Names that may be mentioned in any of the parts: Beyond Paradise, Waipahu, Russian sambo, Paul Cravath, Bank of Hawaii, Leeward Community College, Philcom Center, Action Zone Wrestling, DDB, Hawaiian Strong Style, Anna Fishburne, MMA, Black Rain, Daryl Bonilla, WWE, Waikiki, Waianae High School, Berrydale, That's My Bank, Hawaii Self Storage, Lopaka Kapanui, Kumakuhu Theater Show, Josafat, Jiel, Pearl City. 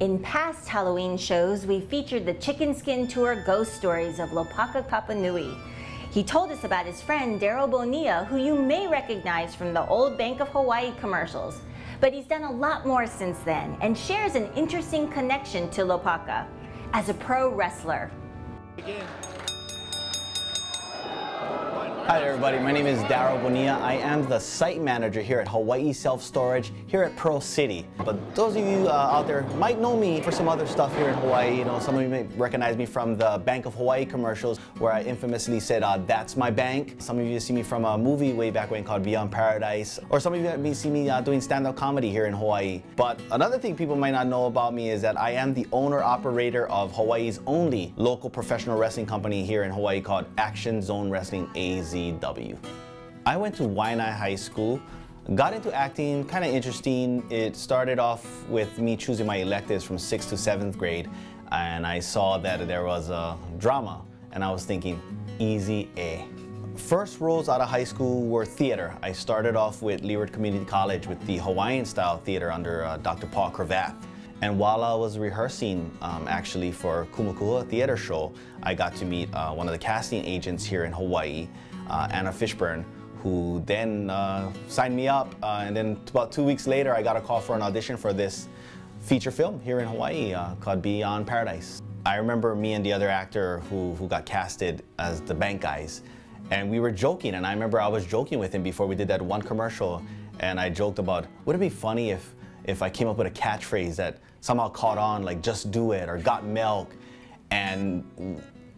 In past Halloween shows, we featured the Chicken Skin Tour ghost stories of Lopaka Kapanui. He told us about his friend Daryl Bonilla, who you may recognize from the old Bank of Hawaii commercials. But he's done a lot more since then and shares an interesting connection to Lopaka as a pro wrestler. Hi everybody, my name is Daryl Bonilla. I am the site manager here at Hawaii Self Storage here at Pearl City. But those of you out there might know me for some other stuff here in Hawaii. You know, some of you may recognize me from the Bank of Hawaii commercials where I infamously said, "That's my bank." Some of you see me from a movie way back when called Beyond Paradise. Or some of you may see me doing stand-up comedy here in Hawaii. But another thing people might not know about me is that I am the owner-operator of Hawaii's only local professional wrestling company here in Hawaii called Action Zone Wrestling AZ. I went to Waianae High School, got into acting, kind of interesting. It started off with me choosing my electives from 6th to 7th grade, and I saw that there was a drama, and I was thinking, easy A. First roles out of high school were theater. I started off with Leeward Community College with the Hawaiian Style theater under Dr. Paul Cravath. And while I was rehearsing actually for Kumakuhu Theater Show, I got to meet one of the casting agents here in Hawaii, Anna Fishburne, who then signed me up. And then about 2 weeks later, I got a call for an audition for this feature film here in Hawaii called Beyond Paradise. I remember me and the other actor who got casted as the bank guys, and we were joking. And I remember I was joking with him before we did that one commercial, and I joked about, would it be funny if I came up with a catchphrase that somehow caught on, like "just do it" or "got milk"? And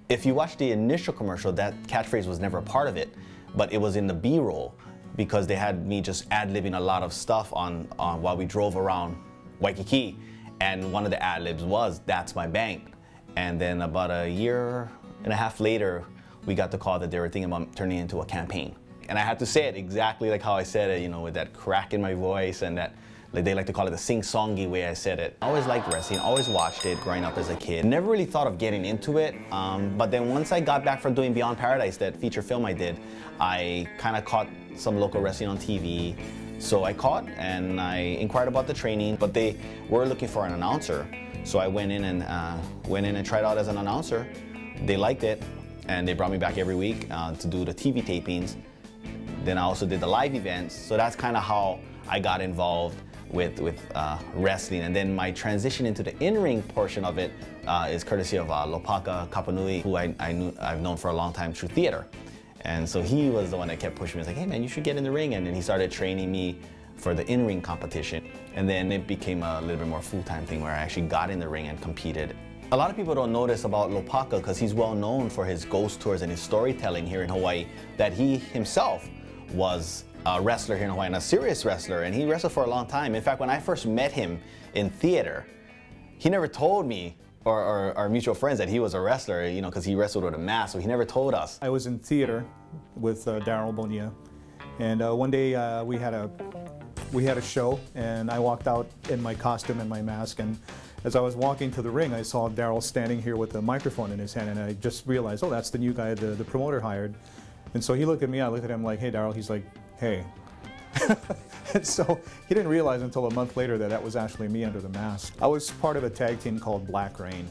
if you watch the initial commercial, that catchphrase was never a part of it, but it was in the B-roll because they had me just ad-libbing a lot of stuff on while we drove around Waikiki. And one of the ad-libs was "That's my bank." And then about a year and a half later, we got the call that they were thinking about turning it into a campaign. And I had to say it exactly like how I said it, you know, with that crack in my voice and that, like they like to call it, the sing-songy way I said it. I always liked wrestling, always watched it growing up as a kid. Never really thought of getting into it, but then once I got back from doing Beyond Paradise, that feature film I did, I kind of caught some local wrestling on TV. So I caught and I inquired about the training, but they were looking for an announcer. So I went in and tried out as an announcer. They liked it, and they brought me back every week to do the TV tapings. Then I also did the live events, so that's kind of how I got involved with wrestling. And then my transition into the in-ring portion of it is courtesy of Lopaka Kapanui, who I've known for a long time through theater. And so he was the one that kept pushing me. He's like, "Hey man, you should get in the ring." And then he started training me for the in-ring competition. And then it became a little bit more full-time thing where I actually got in the ring and competed. A lot of people don't notice about Lopaka because he's well known for his ghost tours and his storytelling here in Hawaii, that he himself was a wrestler here in Hawaii, and a serious wrestler, and he wrestled for a long time. In fact, when I first met him in theater, he never told me or our mutual friends that he was a wrestler, you know, because he wrestled with a mask, so he never told us. I was in theater with Daryl Bonilla, and one day we had a show, and I walked out in my costume and my mask, and as I was walking to the ring, I saw Daryl standing here with a microphone in his hand, and I just realized, oh, that's the new guy the promoter hired. And so he looked at me, I looked at him like, "Hey, Daryl." He's like, "Hey." And so he didn't realize until a month later that that was actually me under the mask. I was part of a tag team called Black Rain,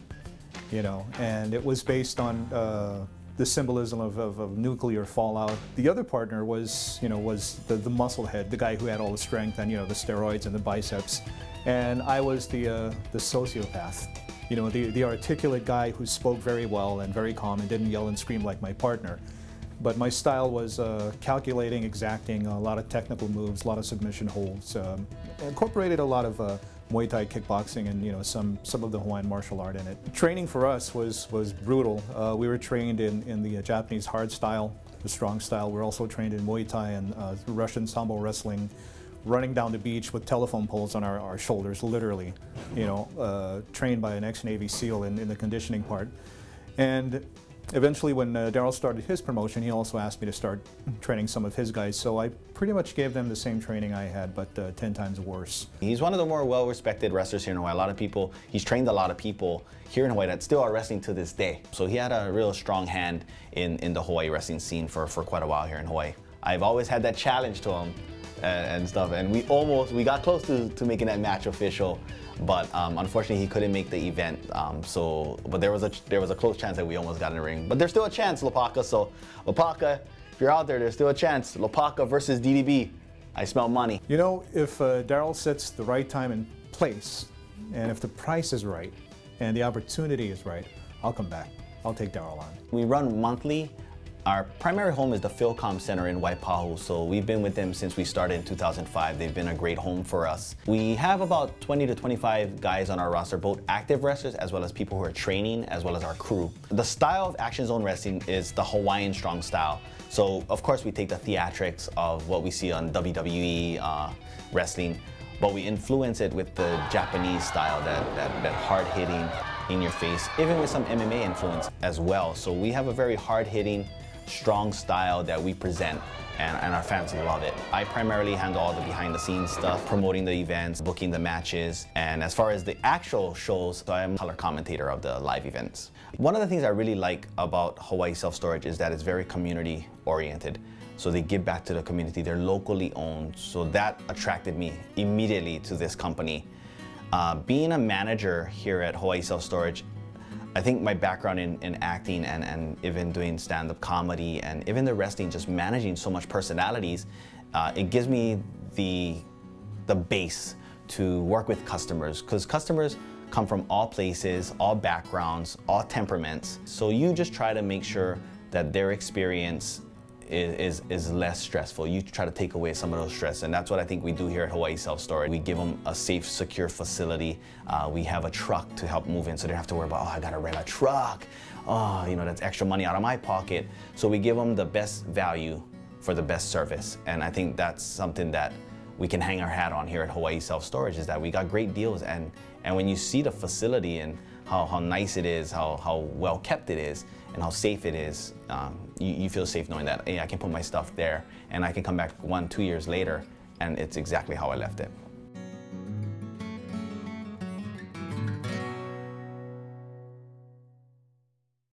you know, and it was based on the symbolism of nuclear fallout. The other partner was, you know, the muscle head, the guy who had all the strength and, you know, the steroids and the biceps. And I was the sociopath, you know, the articulate guy who spoke very well and very calm and didn't yell and scream like my partner. But my style was calculating, exacting, a lot of technical moves, a lot of submission holds. Incorporated a lot of Muay Thai kickboxing and, you know, some of the Hawaiian martial art in it. Training for us was brutal. We were trained in the Japanese hard style, the strong style. We were also trained in Muay Thai and Russian sambo wrestling, running down the beach with telephone poles on our shoulders, literally, you know, trained by an ex-Navy SEAL in the conditioning part. And eventually, when Daryl started his promotion, he also asked me to start training some of his guys, so I pretty much gave them the same training I had, but 10 times worse. He's one of the more well-respected wrestlers here in Hawaii. A lot of people, he's trained a lot of people here in Hawaii that still are wrestling to this day. So he had a real strong hand in the Hawaii wrestling scene for quite a while here in Hawaii. I've always had that challenge to him and stuff, and we got close to making that match official, But unfortunately, he couldn't make the event. But there was a close chance that we almost got in the ring. But there's still a chance, Lopaka. So Lopaka, if you're out there, there's still a chance. Lopaka versus DDB. I smell money. You know, if Daryl sets the right time and place, and if the price is right, and the opportunity is right, I'll come back. I'll take Daryl on. We run monthly. Our primary home is the Philcom Center in Waipahu, so we've been with them since we started in 2005. They've been a great home for us. We have about 20 to 25 guys on our roster, both active wrestlers as well as people who are training, as well as our crew. The style of Action Zone Wrestling is the Hawaiian Strong Style. So of course we take the theatrics of what we see on WWE wrestling, but we influence it with the Japanese style, that hard-hitting, in-your-face, even with some MMA influence as well. So we have a very hard-hitting, strong style that we present, and our fans love it. I primarily handle all the behind-the-scenes stuff, promoting the events, booking the matches, and as far as the actual shows, so I'm a color commentator of the live events. One of the things I really like about Hawaii Self Storage is that it's very community-oriented. So they give back to the community. They're locally owned, so that attracted me immediately to this company. Being a manager here at Hawaii Self Storage, I think my background in acting and even doing stand-up comedy and even the wrestling, just managing so much personalities, it gives me the base to work with customers, because customers come from all places, all backgrounds, all temperaments. So you just try to make sure that their experience is less stressful. You try to take away some of those stress, and that's what I think we do here at Hawaii Self Storage. We give them a safe, secure facility. We have a truck to help move in, so they don't have to worry about, oh, I gotta rent a truck. Oh, you know, that's extra money out of my pocket. So we give them the best value for the best service, and I think that's something that we can hang our hat on here at Hawaii Self Storage, is that we got great deals, and when you see the facility and how nice it is, how well kept it is, and how safe it is, you feel safe knowing that, hey, I can put my stuff there, and I can come back 1, 2 years later, and it's exactly how I left it.